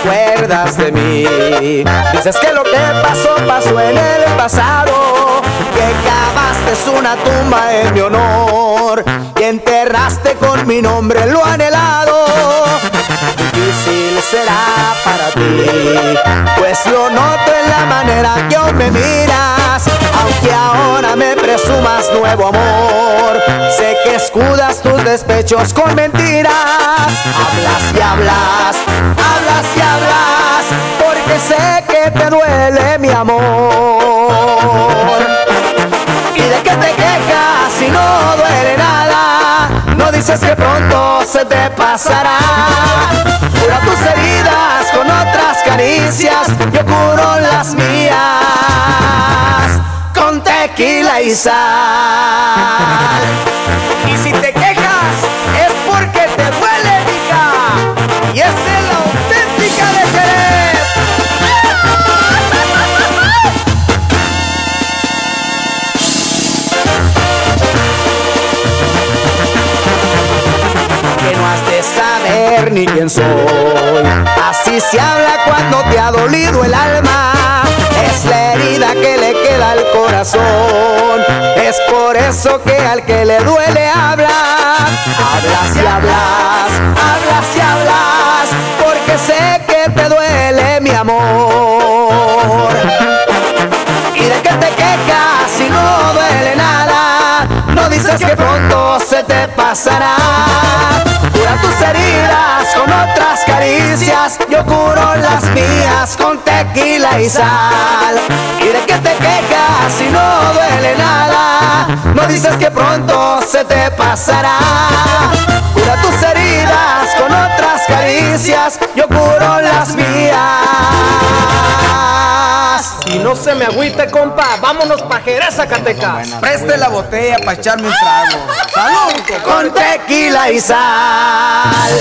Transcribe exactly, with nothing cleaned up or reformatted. Acuerdas de mí, dices que lo que pasó, pasó en el pasado, que cavaste una tumba en mi honor y enterraste con mi nombre lo anhelado. Difícil será para ti, pues lo noto en la manera que hoy me miras, aunque ahora me presumas nuevo amor, sé que escudas tus despechos con mentiras. Hablas y hablas, hablas y hablas, porque sé que te duele mi amor. ¿Y de qué te quejas si no duele nada? No dices que pronto se te pasará. Cura tus heridas con otras caricias, yo curo las mías con tequila y sal. Y si te quejas es porque te duele, hija, y es el ni quién soy. Así se habla cuando te ha dolido el alma, es la herida que le queda al corazón, es por eso que al que le duele habla. Hablas y hablas, hablas y hablas, porque sé que te duele mi amor. ¿Y de qué te quejas si no duele nada? No dices que pronto se te pasará. Cura tus heridas con otras caricias, yo curo las mías con tequila y sal. ¿Y de qué te quejas si no duele nada? No dices que pronto se te pasará. Cura tus heridas con otras caricias, yo curo las mías. Y no se me agüite, compa, vámonos pa' Jerez, Zacatecas. Preste la botella pa' echarme un trago. ¡Salud! Con tequila y sal.